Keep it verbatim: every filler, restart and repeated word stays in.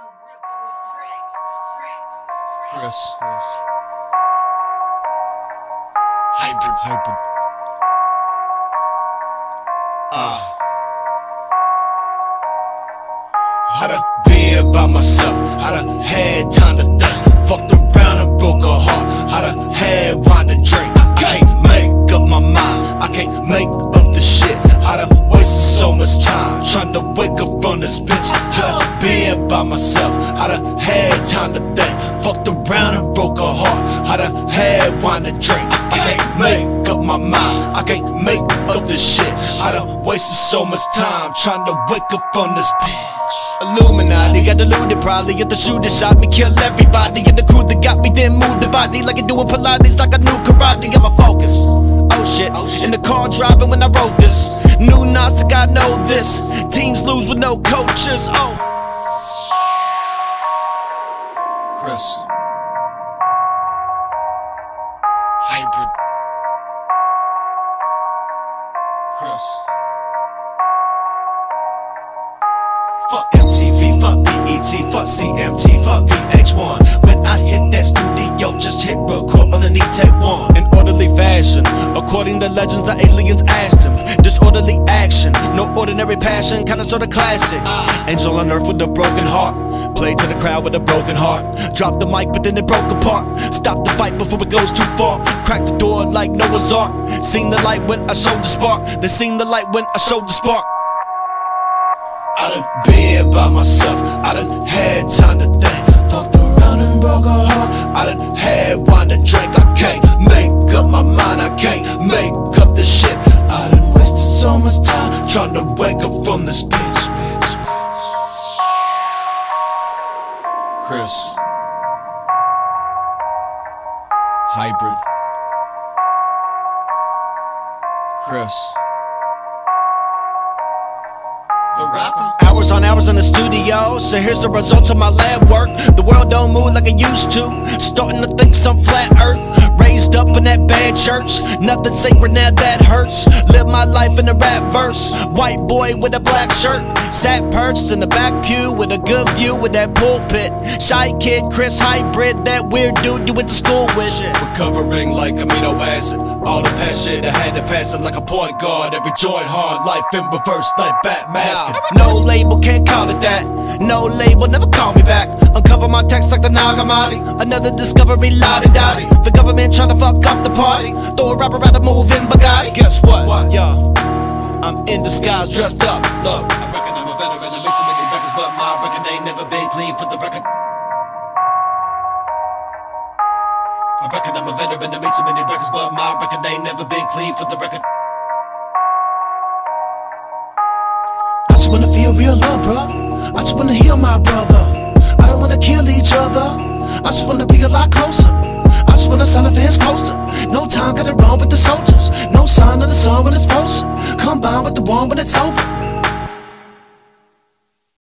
Chris, Chris. Hybrid, hybrid. Ah. I done been by myself. I done had time to think. Fucked around and broke her heart. I done had wine to drink. I can't make up my mind. I can't make up the shit. I done wasted so much time trying to wake up from this bitch. I done been by myself. I done had time to think. Fucked around and broke her heart. I done had wine to drink. I can't make up my mind. I can't make up this shit. I done wasted so much time trying to wake up from this bitch. Illuminati, got deluded probably. If the shooter shot me, kill everybody. And the crew that got me then moved the body like it doing Pilates, like I knew karate. I'ma focus. Oh shit. Oh shit. In the car driving when I wrote this. New Noah's Ark, I know this. Teams lose with no coaches. Oh. Chris Hybrid. Chris. Fuck M T V, fuck B E T, fuck C M T, fuck V H one. When I hit that studio, just hit record on the need take one. In orderly fashion, according to legends, the aliens asked him. Disorderly action, no ordinary passion, kinda sorta classic. Angel on earth with a broken heart. Play to the crowd with a broken heart. Dropped the mic, but then it broke apart. Stop the fight before it goes too far. Crack the door like Noah's Ark. Seen the light when I showed the spark. They seen the light when I showed the spark. I done been by myself. I done had time to think. Fucked around and broke her heart. I done had wine to drink. I can't make up my mind. I can't make up this shit. I done wasted so much time trying to wake up from this bitch. Chris Hybrid. Chris the rapper. Hours on hours in the studio, so here's the results of my lab work. The world don't move like it used to. Starting to think some flat earth. Raised up in that bad church. Nothing sacred now, that hurts. Live my life in the rap verse. White boy with a black shirt. Sat perched in the back pew with a good view with that pulpit. Shy kid, Chris Hybrid, that weird dude you went to school with. Recovering like amino acid. All the past shit, I had to pass it like a point guard. Every joint hard, life in reverse like bat masking. No label, can't call it that. No label, never call me back. Uncover my text like the Nagamati. Another discovery, la-di-da-di. The government trying to fuck up the party. Throw a rapper out of move in Bugatti. Guess what? What? Yeah. I'm in disguise, dressed up. Look, I reckon I'm a veteran. I make so many records, but my record ain't never been clean for the record. I reckon I'm a veteran. I make so many records, but my record ain't never been clean for the record. I just wanna feel real love, bruh. I just wanna heal my brother. I don't wanna kill each other. I just wanna be a lot closer. I just wanna sign up for his poster. No time got it wrong with the soldiers. No sign of the sun when it's frozen. Combine with the one when it's over.